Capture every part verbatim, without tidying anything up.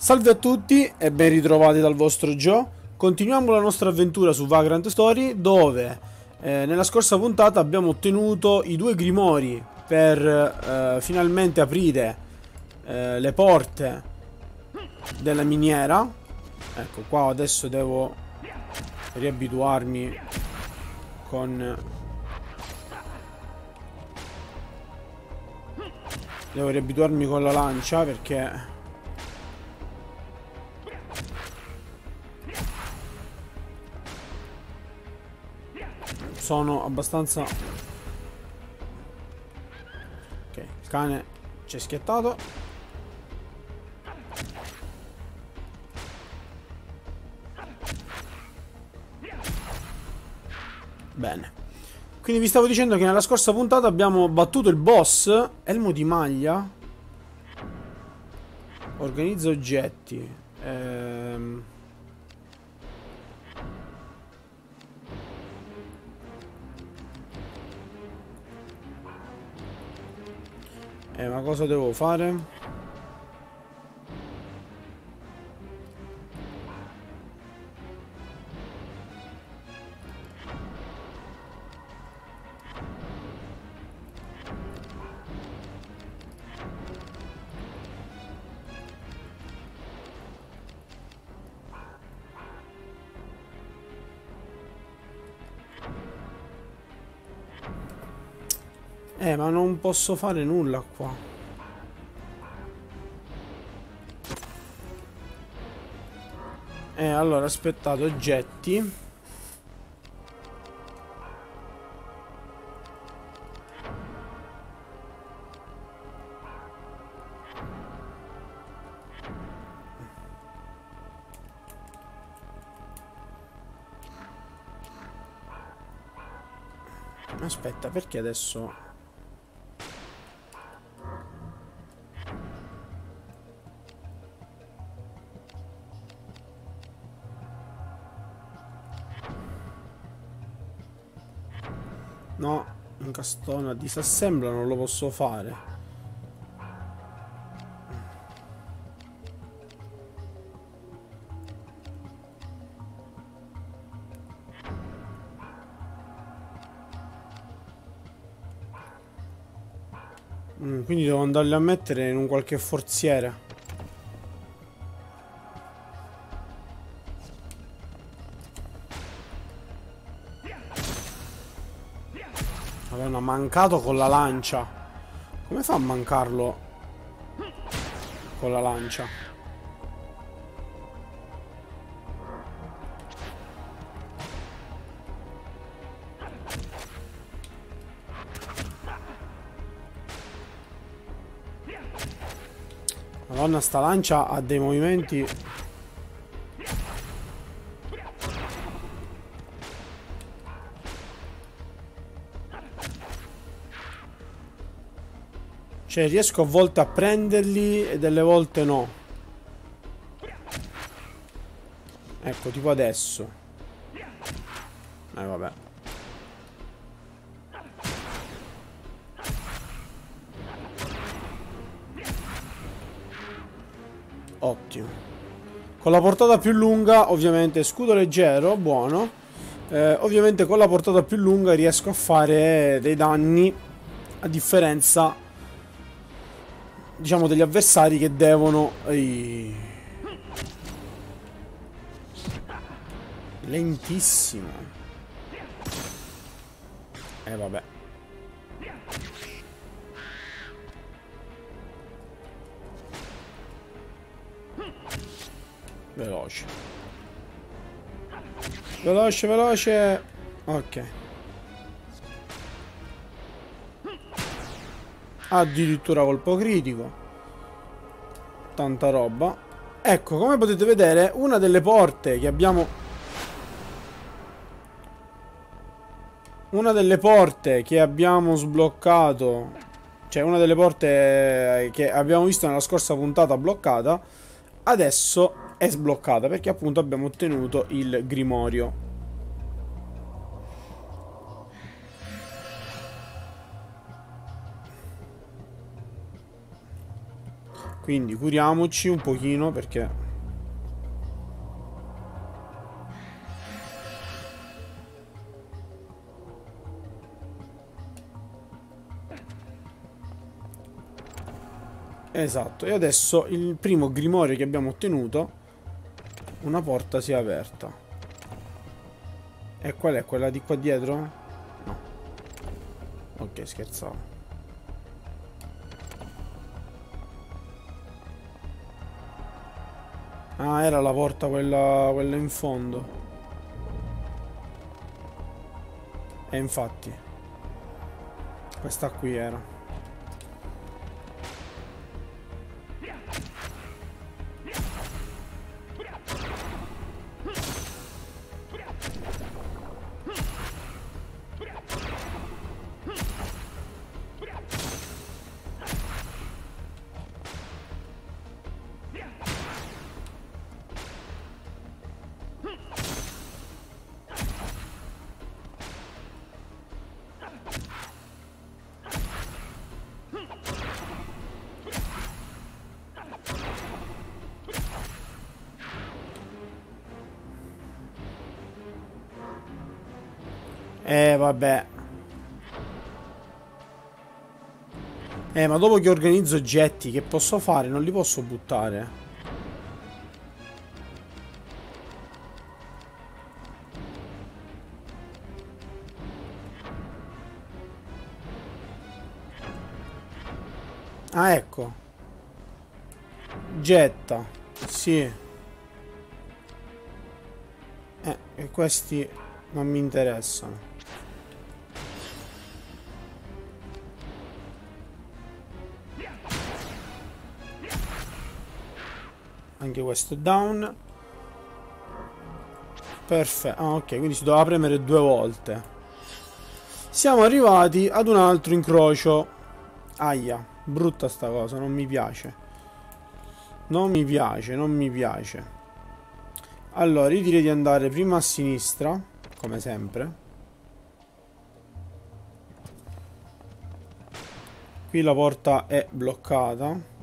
Salve a tutti e ben ritrovati dal vostro Joe. Continuiamo la nostra avventura su Vagrant Story, dove eh, nella scorsa puntata abbiamo ottenuto i due grimori per eh, finalmente aprire eh, le porte della miniera. Ecco qua, adesso devo riabituarmi con... Devo riabituarmi con la lancia perché... sono abbastanza... Ok, il cane ci è schiattato. Bene. Quindi vi stavo dicendo che nella scorsa puntata abbiamo battuto il boss. Elmo di maglia. Organizza oggetti. Ehm... Eh, ma cosa devo fare? Eh, ma non posso fare nulla qua. Eh, allora, aspettate, oggetti. Aspetta, perché adesso... No, un castone a disassembla non lo posso fare. Mm, quindi devo andarli a mettere in un qualche forziere. Madonna, mancato con la lancia. Come fa a mancarlo con la lancia? Madonna, sta lancia ha dei movimenti. Cioè, riesco a volte a prenderli e delle volte no. Ecco, tipo adesso. Eh, vabbè. Ottimo. Con la portata più lunga, ovviamente, scudo leggero, buono. Eh, ovviamente con la portata più lunga riesco a fare dei danni, a differenza... diciamo degli avversari che devono... Ehi. Lentissimo. E eh, vabbè. Veloce. Veloce, veloce. Ok. Addirittura colpo critico. Tanta roba. Ecco, come potete vedere, una delle porte che abbiamo... Una delle porte che abbiamo sbloccato... Cioè, una delle porte che abbiamo visto nella scorsa puntata bloccata, adesso è sbloccata, perché appunto abbiamo ottenuto il grimorio. Quindi curiamoci un pochino, perché... Esatto, e adesso il primo grimorio che abbiamo ottenuto, una porta si è aperta. E qual è? Quella di qua dietro? No. Ok, scherzavo. Ah, era la porta quella, quella in fondo. E infatti, questa qui era. Eh vabbè. Eh ma dopo che organizzo oggetti, che posso fare? Non li posso buttare. Ah ecco. Getta. Sì. Eh e questi non mi interessano. Anche questo down. Perfetto. Ah, ok, quindi si doveva premere due volte. Siamo arrivati ad un altro incrocio. Aia, brutta sta cosa, non mi piace. Non mi piace, non mi piace. Allora, io direi di andare prima a sinistra, come sempre. Qui la porta è bloccata.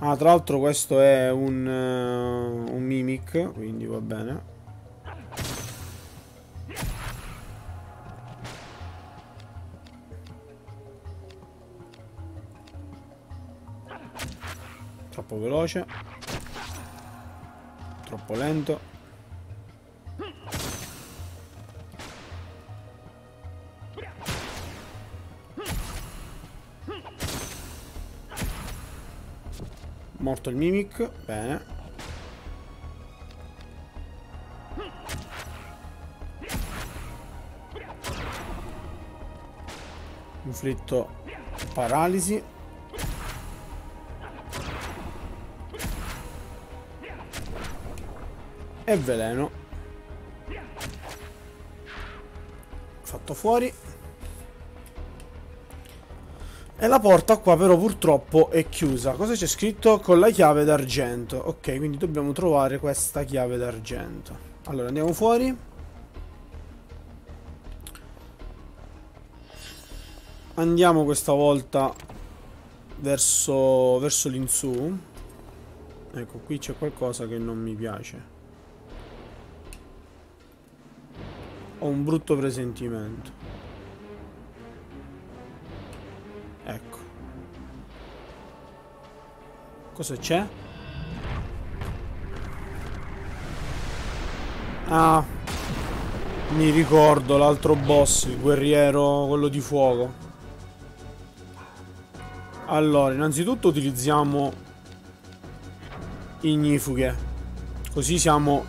Ah, tra l'altro questo è un, uh, un mimic, quindi va bene. Troppo veloce. Troppo lento. Morto il mimic, bene. Inflitto paralisi. E veleno. Fatto fuori. E la porta qua però purtroppo è chiusa. Cosa c'è scritto? Con la chiave d'argento. Ok, quindi dobbiamo trovare questa chiave d'argento. Allora andiamo fuori. Andiamo questa volta verso, verso l'insù. Ecco, qui c'è qualcosa che non mi piace. Ho un brutto presentimento. Ecco. Cosa c'è? Ah, mi ricordo l'altro boss, il guerriero, quello di fuoco. Allora, innanzitutto utilizziamo ignifughe, così siamo...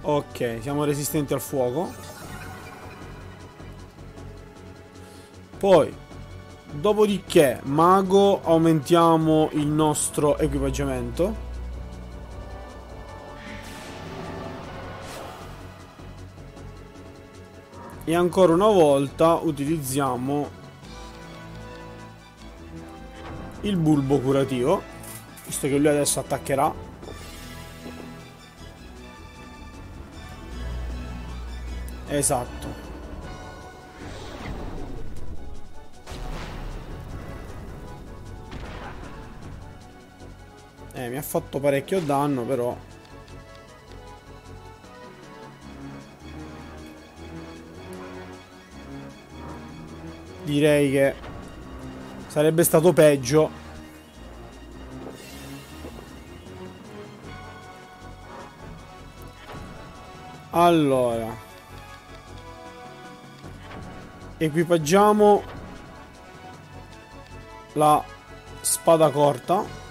Ok, siamo resistenti al fuoco. Poi, dopodiché, mago, aumentiamo il nostro equipaggiamento. E ancora una volta utilizziamo il bulbo curativo, visto che lui adesso attaccherà. Esatto. Eh, mi ha fatto parecchio danno, però. Direi che sarebbe stato peggio. Allora, equipaggiamo la spada corta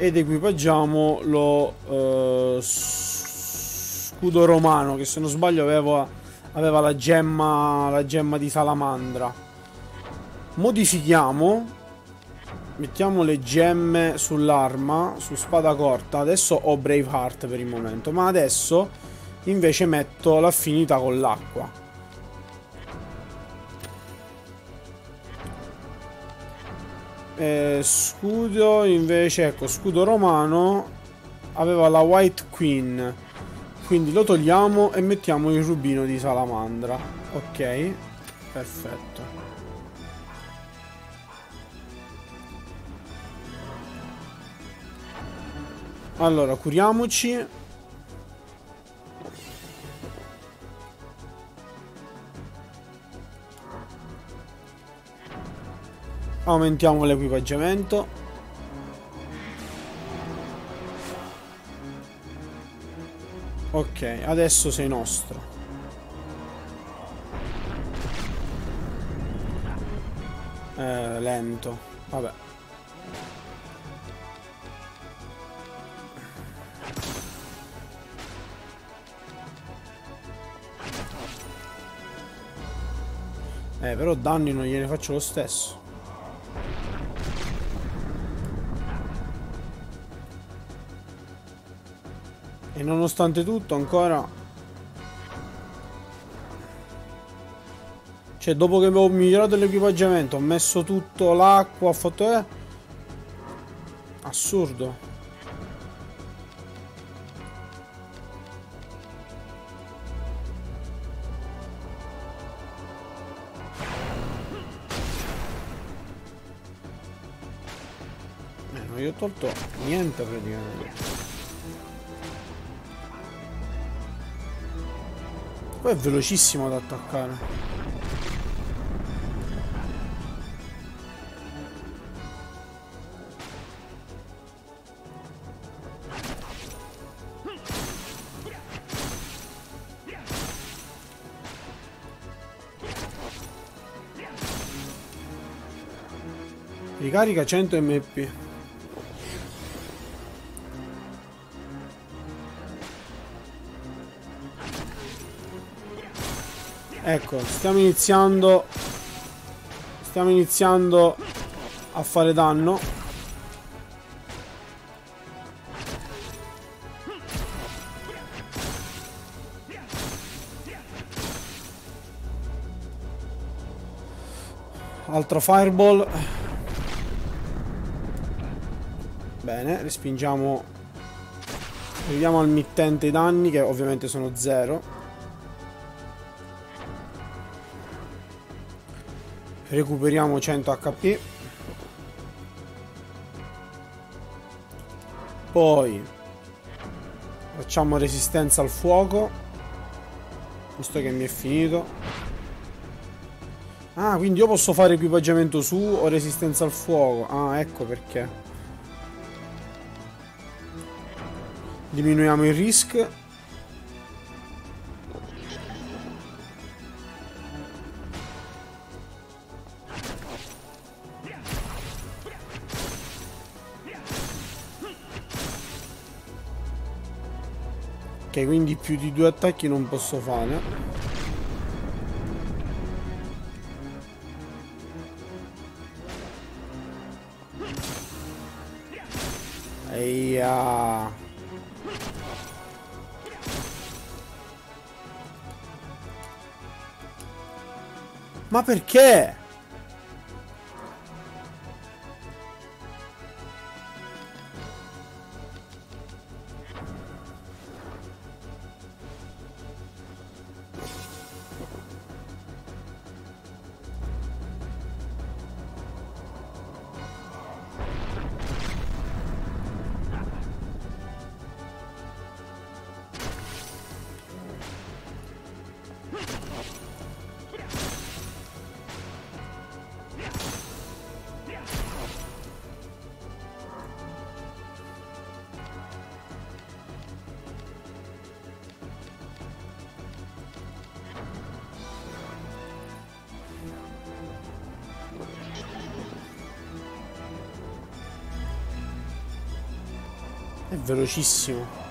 ed equipaggiamo lo eh, scudo romano, che se non sbaglio aveva, aveva la gemma la gemma di salamandra. Modifichiamo, mettiamo le gemme sull'arma, su spada corta. Adesso ho Braveheart per il momento, ma adesso invece metto l'affinità con l'acqua. Eh, scudo invece, ecco, scudo romano aveva la White Queen, quindi lo togliamo e mettiamo il rubino di salamandra. Ok, perfetto. Allora, curiamoci. Aumentiamo l'equipaggiamento. Ok, adesso sei nostro. Eh, lento. Vabbè. Eh, però danni non gliene faccio lo stesso. E nonostante tutto ancora, cioè, dopo che ho migliorato l'equipaggiamento, ho messo tutto l'acqua, ho fatto eh? Assurdo. Eh, non gli ho tolto niente praticamente. Poi è velocissimo ad attaccare. Ricarica cento M P. Ecco, stiamo iniziando Stiamo iniziando a fare danno. Altra fireball. Bene, respingiamo. Arriviamo al mittente i danni, che ovviamente sono zero. Recuperiamo cento H P. Poi facciamo resistenza al fuoco, visto che mi è finito. Ah, quindi io posso fare equipaggiamento su o resistenza al fuoco. Ah, ecco perché. Diminuiamo il risk. Quindi più di due attacchi non posso fare. Eia. Ma perché? È velocissimo.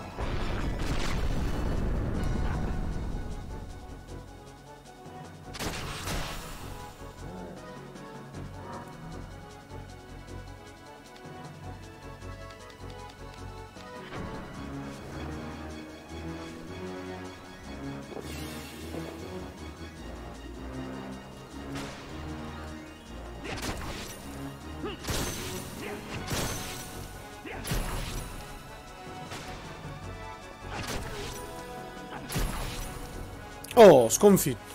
Oh, sconfitto.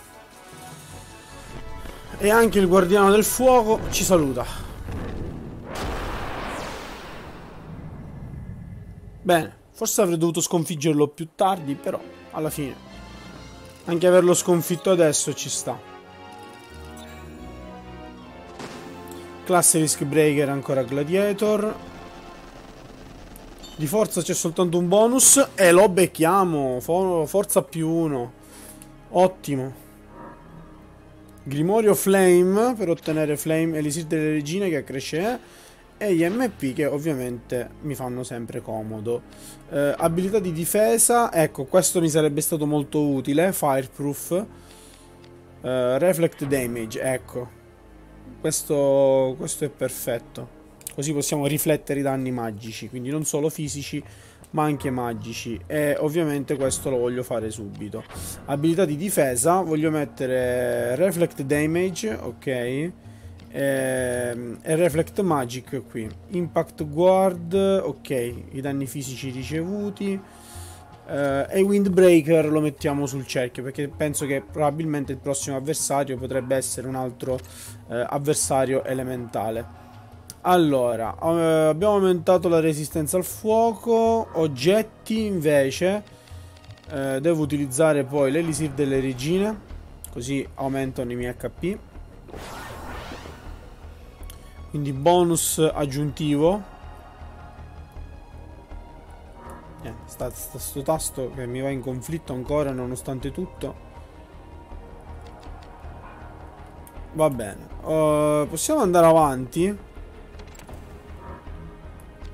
E anche il guardiano del fuoco ci saluta. Bene, forse avrei dovuto sconfiggerlo più tardi, però alla fine anche averlo sconfitto adesso ci sta. Classe Risk Breaker, ancora Gladiator. Di forza c'è soltanto un bonus e lo becchiamo. Forza più uno. Ottimo. Grimorio Flame per ottenere Flame, Elisir delle Regine che accresce e gli M P che ovviamente mi fanno sempre comodo. eh, Abilità di difesa, ecco questo mi sarebbe stato molto utile. Fireproof, eh, Reflect Damage, ecco questo, questo è perfetto. Così possiamo riflettere i danni magici, quindi non solo fisici ma anche magici, e ovviamente questo lo voglio fare subito. Abilità di difesa, voglio mettere Reflect Damage, ok, e, e Reflect Magic qui. Impact Guard, ok, i danni fisici ricevuti, eh, e Windbreaker lo mettiamo sul cerchio perché penso che probabilmente il prossimo avversario potrebbe essere un altro eh, avversario elementale. Allora, eh, abbiamo aumentato la resistenza al fuoco. Oggetti invece eh, devo utilizzare poi l'Elisir delle Regine, così aumentano i miei H P. Quindi bonus aggiuntivo. eh, sta, sta sto tasto che mi va in conflitto ancora nonostante tutto. Va bene, uh, possiamo andare avanti.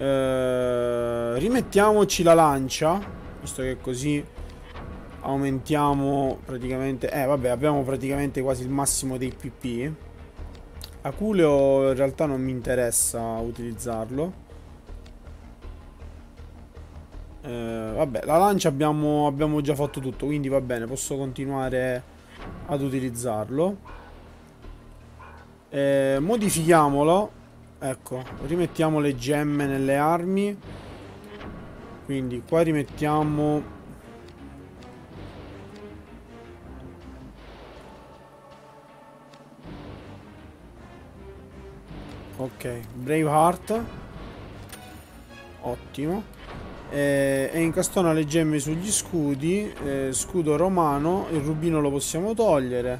Uh, rimettiamoci la lancia, visto che così aumentiamo praticamente, eh vabbè, abbiamo praticamente quasi il massimo dei P P. Aculeo in realtà non mi interessa utilizzarlo. uh, Vabbè, la lancia abbiamo, abbiamo già fatto tutto, quindi va bene, posso continuare ad utilizzarlo. uh, Modifichiamolo. Ecco, rimettiamo le gemme nelle armi. Quindi qua rimettiamo ok, Braveheart. Ottimo. E, e incastona le gemme sugli scudi. eh, Scudo romano, il rubino lo possiamo togliere.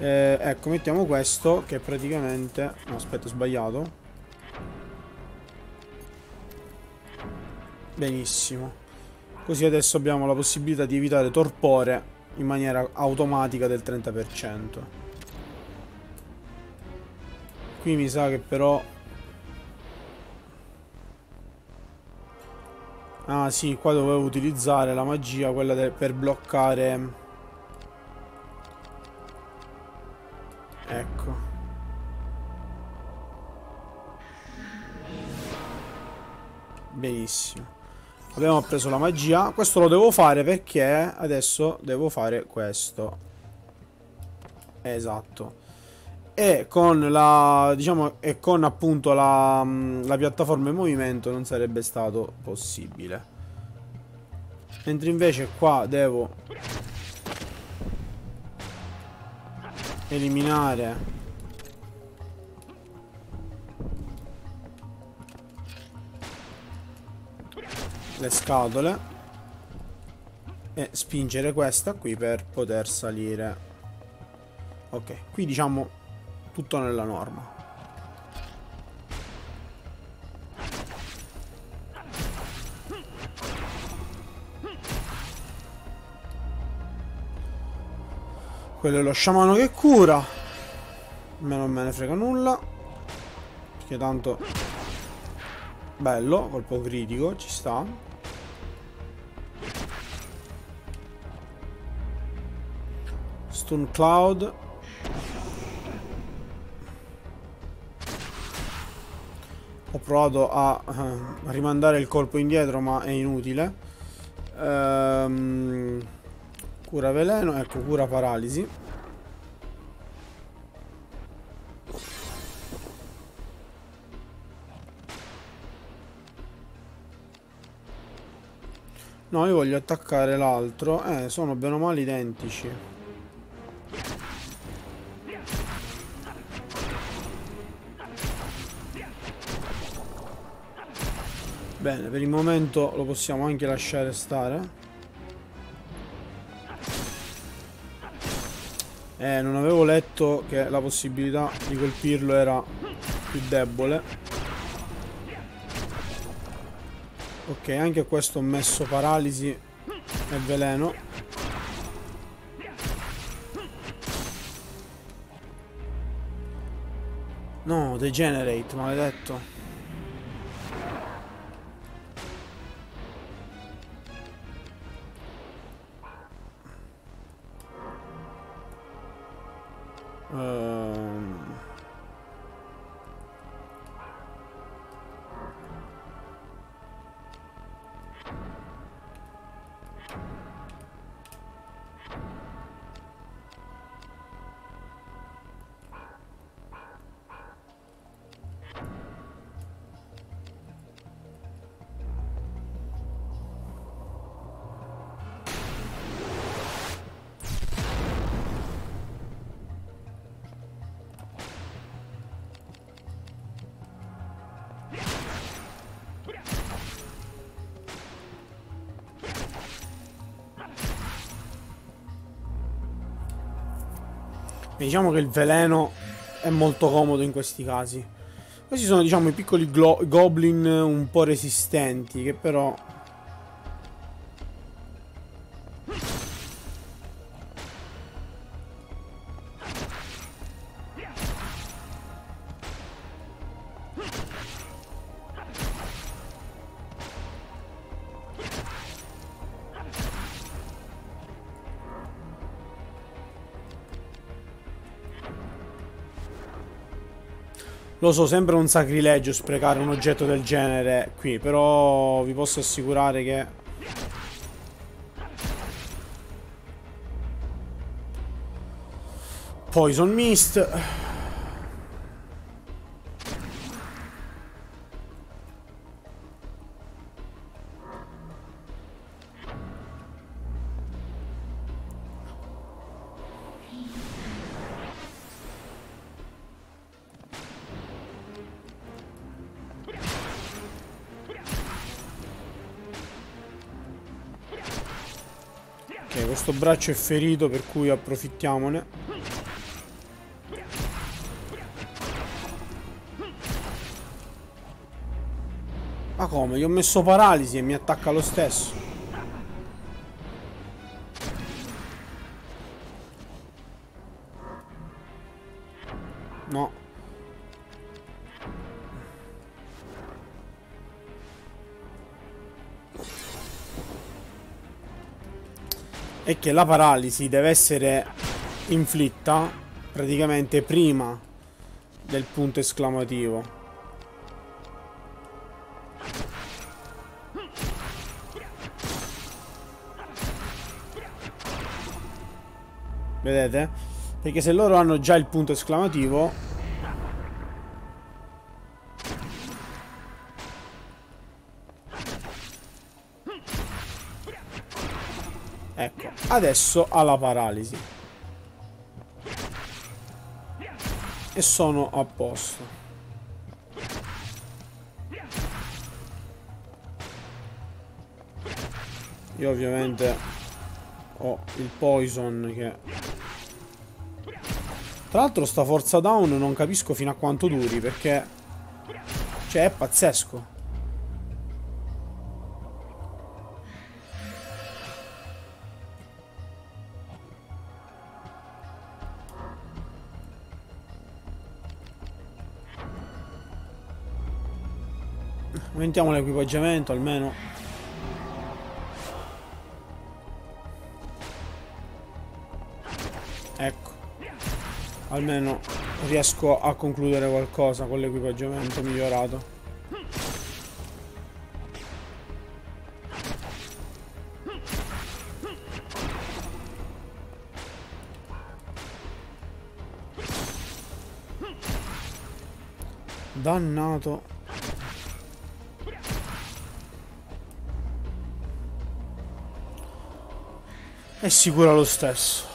eh, Ecco, mettiamo questo che praticamente... No, aspetta, ho sbagliato. Benissimo, così adesso abbiamo la possibilità di evitare torpore in maniera automatica del trenta per cento. Qui mi sa che però... Ah sì, qua dovevo utilizzare la magia, quella per bloccare... Ecco. Benissimo. Abbiamo preso la magia. Questo lo devo fare perché adesso devo fare questo. Esatto. E con la, diciamo, e con appunto la, la piattaforma in movimento non sarebbe stato possibile. Mentre invece qua devo eliminare le scatole e spingere questa qui per poter salire. Ok, qui diciamo tutto nella norma. Quello è lo sciamano che cura. A me non me ne frega nulla, perché tanto Bello, colpo critico, ci sta. Stun Cloud. Ho provato a eh, rimandare il colpo indietro, ma è inutile. Ehm, cura veleno, ecco, cura paralisi. No, io voglio attaccare l'altro. Eh, sono bene o male identici. Bene, per il momento lo possiamo anche lasciare stare. Eh, non avevo letto che la possibilità di colpirlo era più debole. Ok, anche a questo ho messo paralisi e veleno. No, degenerate, maledetto. Ehm... Diciamo che il veleno è molto comodo in questi casi. Questi sono, diciamo, i piccoli goblin un po' resistenti, che però... Lo so, sembra un sacrilegio sprecare un oggetto del genere qui, però vi posso assicurare che... Poison Mist. Questo braccio è ferito, per cui approfittiamone. Ma come? Gli ho messo paralisi e mi attacca lo stesso. No. È che la paralisi deve essere inflitta praticamente prima del punto esclamativo. Vedete? Perché se loro hanno già il punto esclamativo, ecco, adesso ha la paralisi e sono a posto. Io ovviamente ho il poison che... Tra l'altro sta forza down non capisco fino a quanto duri, perché... Cioè, è pazzesco. Aumentiamo l'equipaggiamento almeno. Ecco, almeno riesco a concludere qualcosa con l'equipaggiamento migliorato. Dannato. È sicura lo stesso.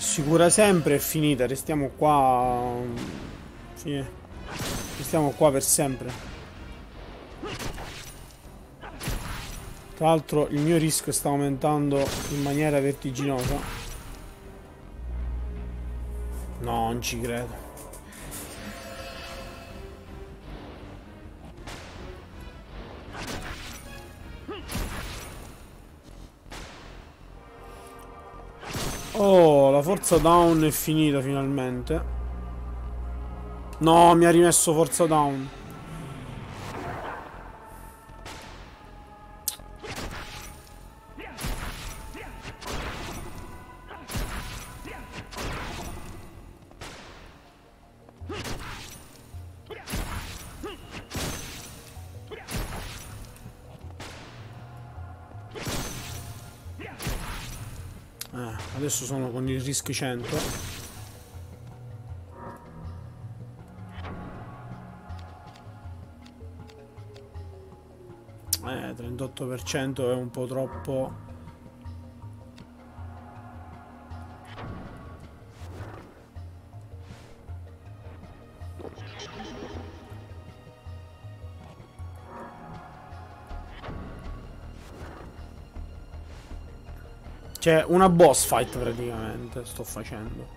Sicura sempre, è finita, restiamo qua. Fine. Restiamo qua per sempre. Tra l'altro il mio rischio sta aumentando in maniera vertiginosa. No, non ci credo. Oh, la forza down è finita finalmente. No, mi ha rimesso forza down. Adesso sono con il rischio cento. Eh, trentotto per cento è un po' troppo. Cioè, una boss fight praticamente sto facendo.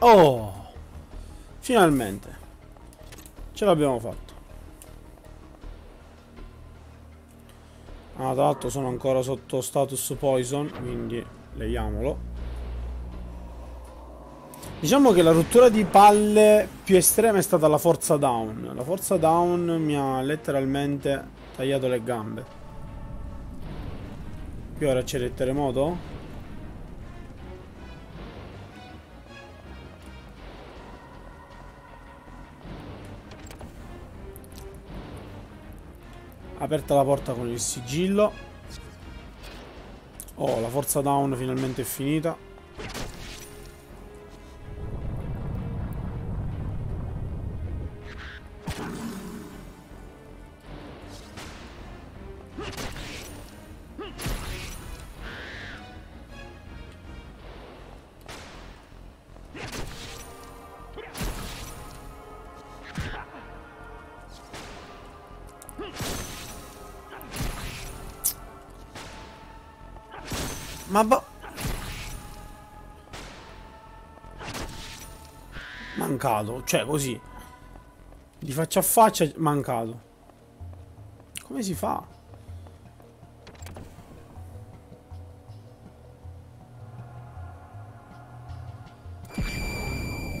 Oh, finalmente ce l'abbiamo fatto. Ah, tra l'altro sono ancora sotto status poison, quindi leviamolo. Diciamo che la rottura di palle più estrema è stata la forza down. La forza down mi ha letteralmente tagliato le gambe. Qui ora c'è il terremoto. Aperta la porta con il sigillo. Oh, la forza down finalmente è finita. Ma boh. Mancato, cioè così. Di faccia a faccia, mancato. Come si fa?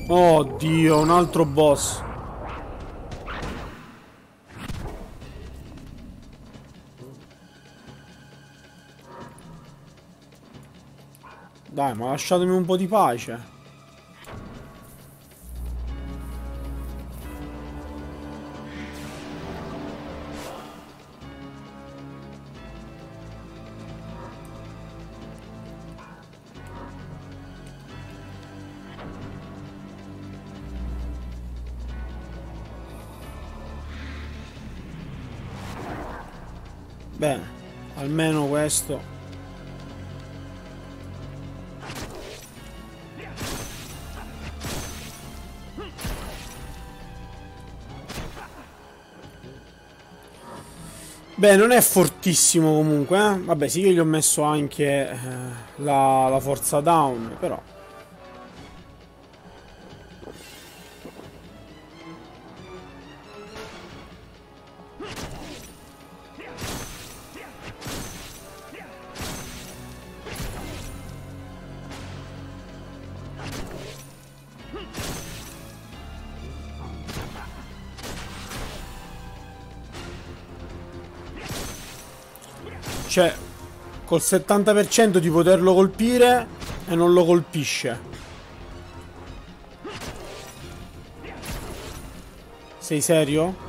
Oddio, un altro boss. Dai, ma lasciatemi un po' di pace. Bene, almeno questo. Beh, non è fortissimo comunque, eh? Vabbè, sì, io gli ho messo anche eh, la, la forza down, però. Cioè, col settanta per cento di poterlo colpire e non lo colpisce. Sei serio?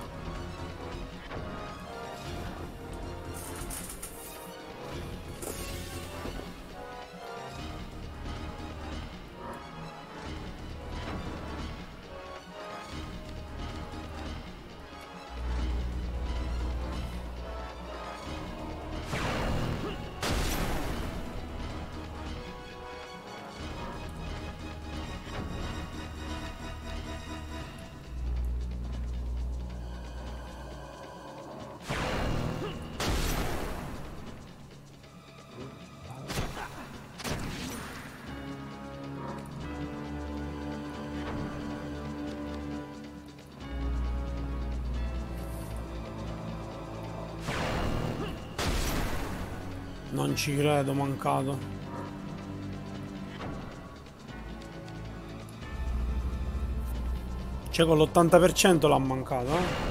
Non ci credo, mancato. Cioè con l'ottanta per cento l'ha mancato, eh?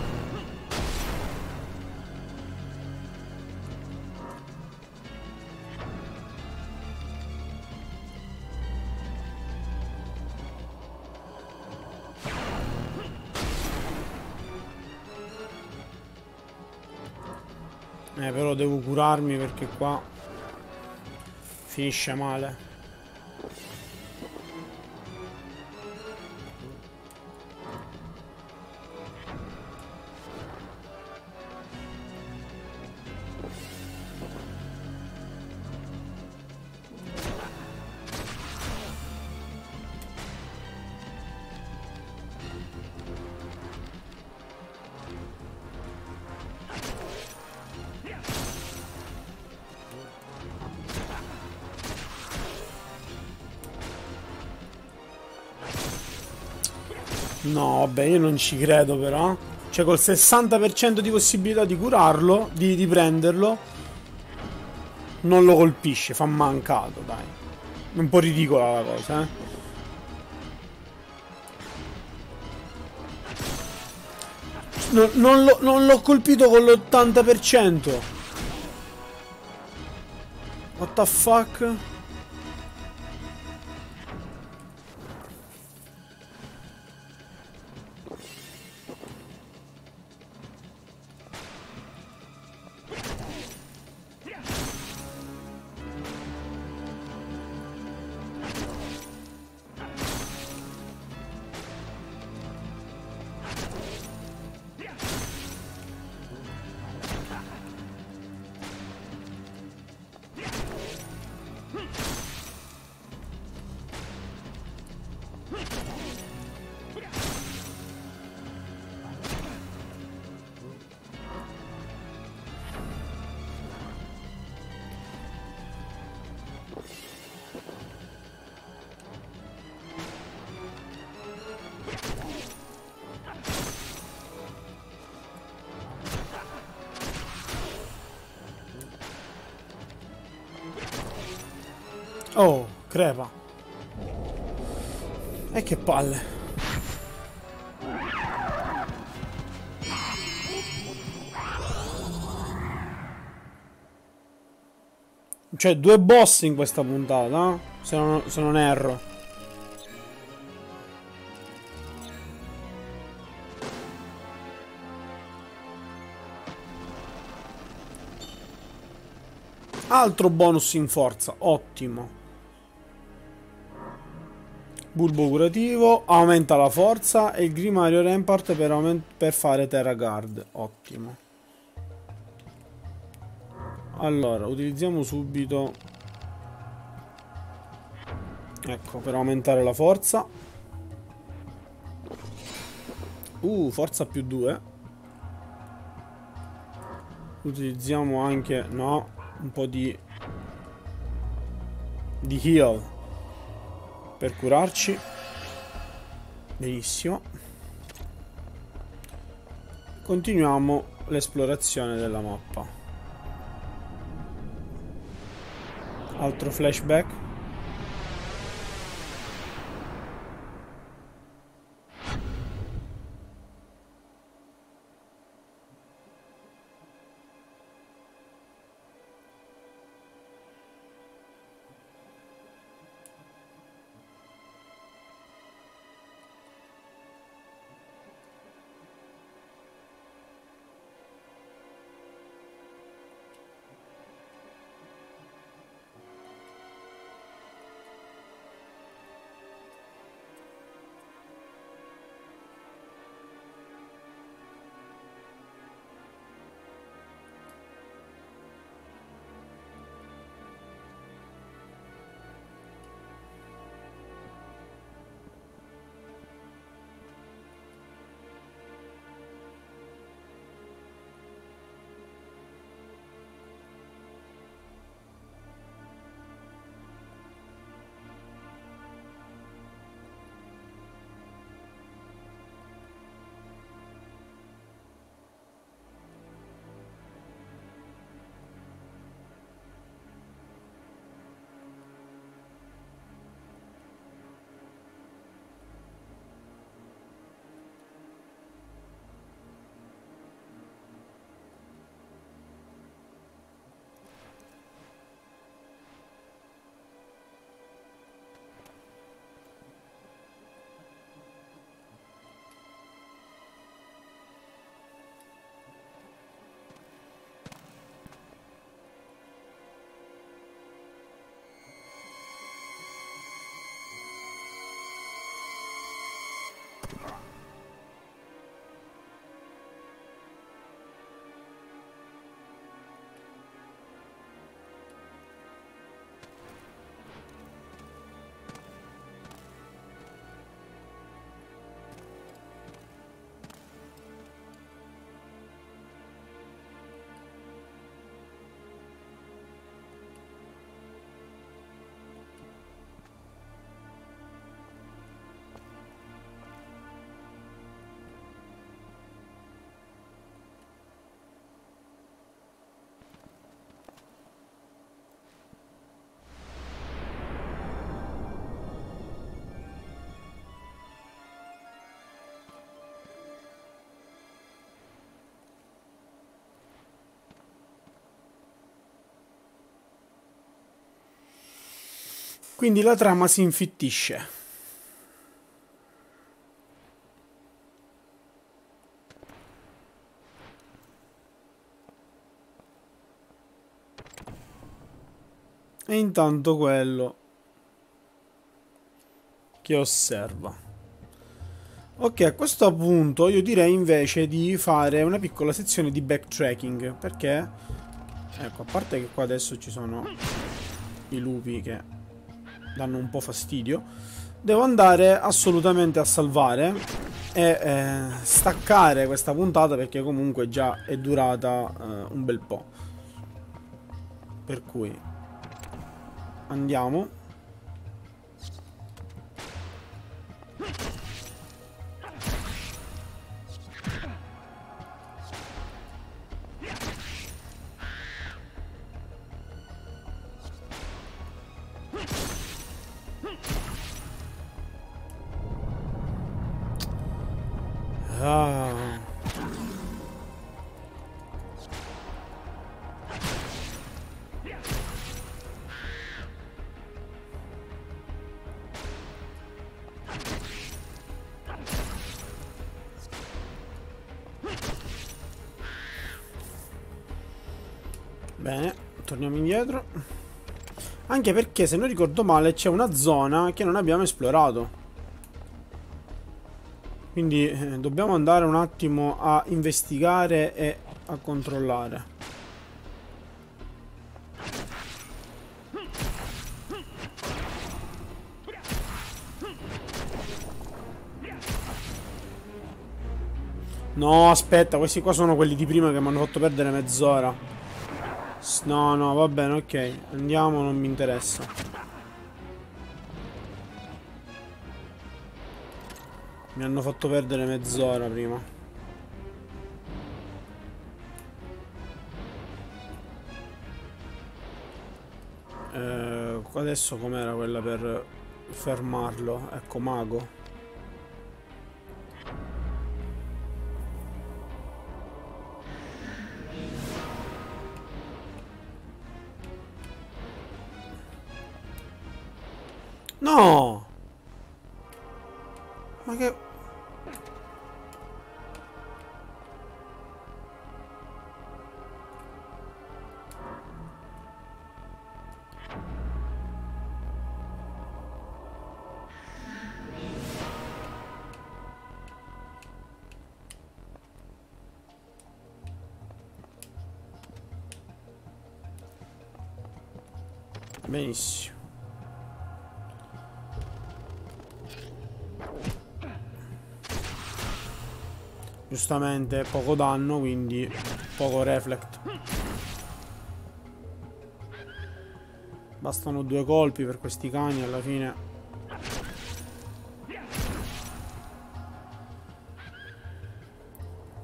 Eh, però devo curarmi perché qua finisce male. No, vabbè, io non ci credo però. Cioè col sessanta per cento di possibilità di curarlo, di, di prenderlo, non lo colpisce, fa mancato, dai. È un po' ridicola la cosa, eh. No, non l'ho colpito con l'ottanta per cento. What the fuck? Oh, crepa. E che palle. Cioè, due boss in questa puntata, se non, se non erro. Altro bonus in forza, ottimo. Bulbo curativo, aumenta la forza e il Grimario Rampart per, per fare Terra Guard, ottimo. Allora, utilizziamo subito, ecco, per aumentare la forza. Uh, forza più due. Utilizziamo anche, no, un po' di di heal per curarci. Benissimo. Continuiamo l'esplorazione della mappa. Altro flashback. Quindi la trama si infittisce. E intanto quello che osserva. Ok, a questo punto io direi invece di fare una piccola sezione di backtracking. Perché, ecco, a parte che qua adesso ci sono i lupi che danno un po' fastidio, devo andare assolutamente a salvare e eh, staccare questa puntata, perché comunque già è durata eh, un bel po'. Per cui andiamo. Bene, torniamo indietro. Anche perché, se non ricordo male, c'è una zona che non abbiamo esplorato. Quindi eh, dobbiamo andare un attimo a investigare e a controllare. No, aspetta, questi qua sono quelli di prima che mi hanno fatto perdere mezz'ora. No, no, va bene, ok. Andiamo, non mi interessa. Mi hanno fatto perdere mezz'ora prima. Eh, adesso com'era quella per fermarlo? Ecco, mago. No! Ma che... Benissimo. Giustamente poco danno, quindi poco reflect. Bastano due colpi per questi cani alla fine.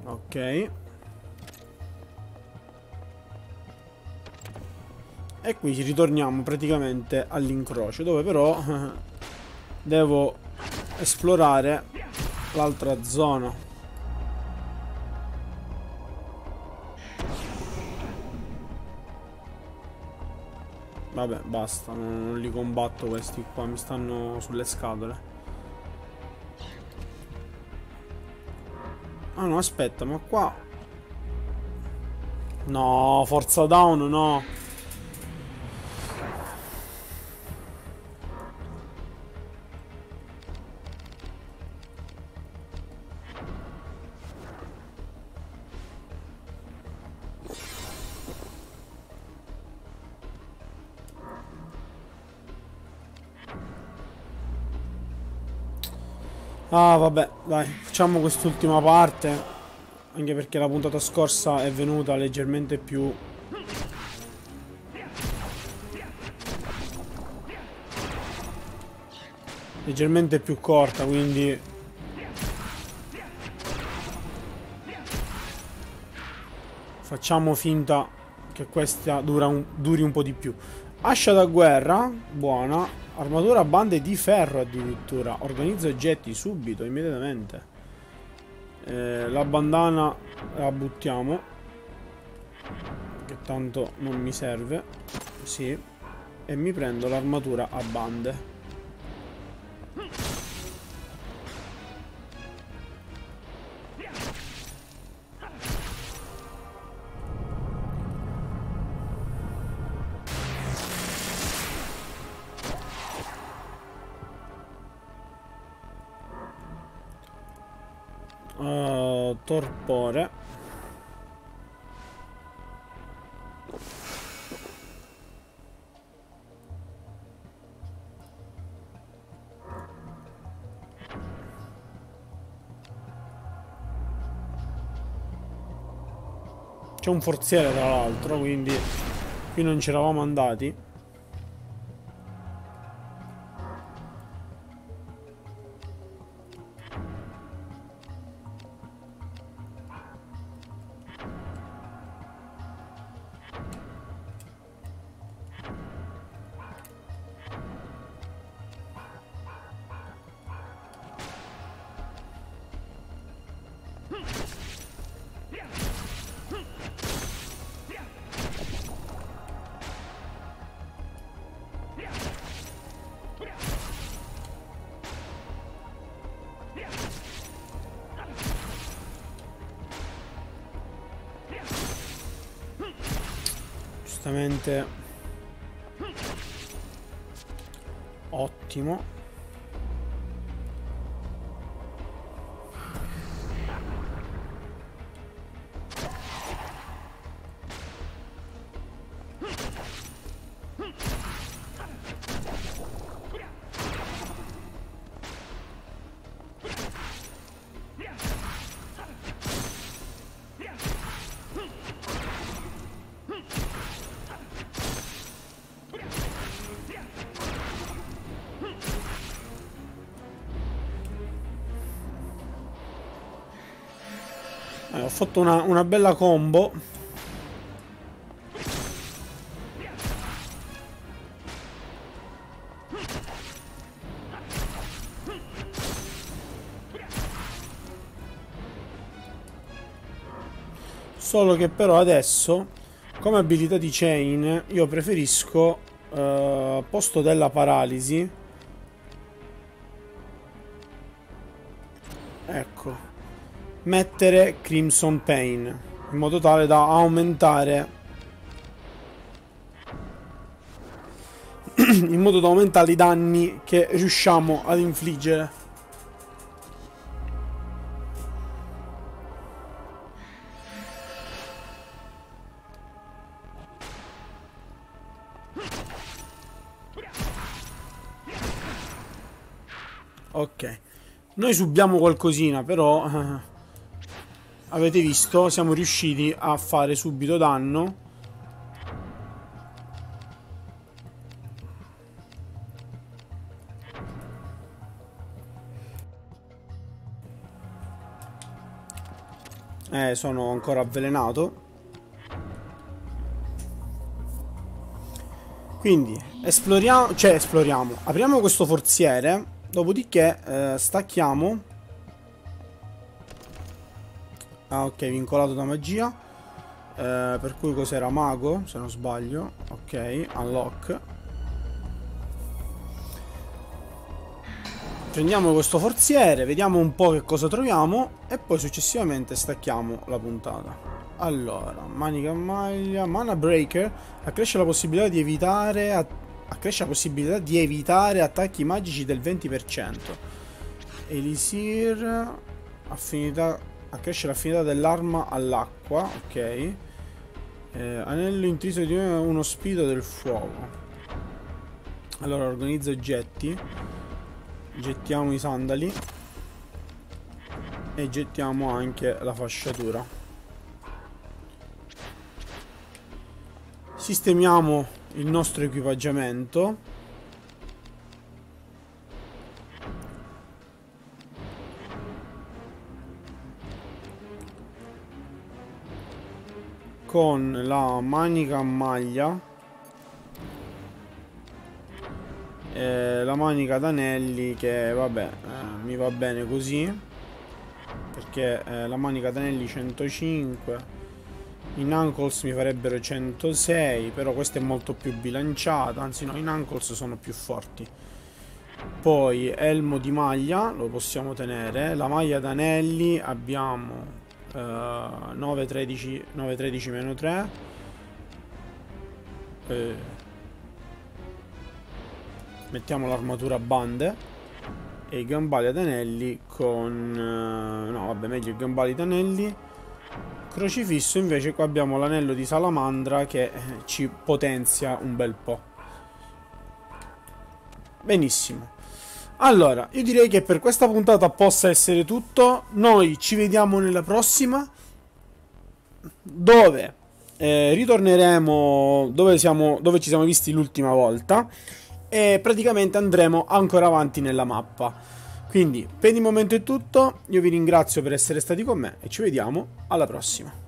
Ok. E qui ritorniamo praticamente all'incrocio, dove però devo esplorare l'altra zona. Vabbè, basta, non, non li combatto questi qua, mi stanno sulle scatole. Ah no, aspetta, ma qua... No, forza down, no. Ah vabbè, dai, facciamo quest'ultima parte, anche perché la puntata scorsa è venuta leggermente più... leggermente più corta, quindi... facciamo finta che questa dura un, duri un po' di più. Ascia da guerra, buona. Armatura a bande di ferro addirittura. Organizzo oggetti subito, immediatamente. eh, La bandana la buttiamo, che tanto non mi serve. Sì. E mi prendo l'armatura a bande. Uh, torpore. C'è un forziere tra l'altro, quindi qui non ci eravamo andati. Ottimo. Eh, ho fatto una, una bella combo. Solo che però adesso, come abilità di Chain, io preferisco, eh, posto della paralisi, ecco, mettere Crimson Pain, in modo tale da aumentare, in modo da aumentare i danni che riusciamo ad infliggere. Ok, noi subiamo qualcosina, però eh, avete visto, siamo riusciti a fare subito danno. Eh, sono ancora avvelenato. Quindi, esploriamo, cioè esploriamo, apriamo questo forziere. Dopodiché eh, stacchiamo. Ah, ok, vincolato da magia, eh, per cui cos'era? Mago, se non sbaglio. Ok, unlock. Prendiamo questo forziere, vediamo un po' che cosa troviamo e poi successivamente stacchiamo la puntata. Allora, manica maglia, mana breaker. Accresce la possibilità di evitare attacchi. Accresce la possibilità di evitare attacchi magici del venti per cento. Elisir. Affinità. Accresce l'affinità dell'arma all'acqua. Ok. Eh, anello intriso di uno spirito del fuoco. Allora, organizza oggetti. Gettiamo i sandali. E gettiamo anche la fasciatura. Sistemiamo il nostro equipaggiamento. Con la manica a maglia, e la manica ad anelli, che vabbè, eh, mi va bene così, perché eh, la manica ad anelli centocinque. In Ankles mi farebbero centosei, però questa è molto più bilanciata, anzi no, in Ankles sono più forti. Poi elmo di maglia lo possiamo tenere, la maglia ad anelli abbiamo eh, nove tredici meno tre, eh, mettiamo l'armatura a bande e i gambali ad anelli con... Eh, no vabbè, meglio i gambali ad anelli. Crocifisso invece, qua abbiamo l'anello di salamandra che ci potenzia un bel po'. Benissimo. Allora, io direi che per questa puntata possa essere tutto. Noi ci vediamo nella prossima, dove eh, ritorneremo dove, siamo, dove ci siamo visti l'ultima volta e praticamente andremo ancora avanti nella mappa. Quindi per il momento è tutto, io vi ringrazio per essere stati con me e ci vediamo alla prossima.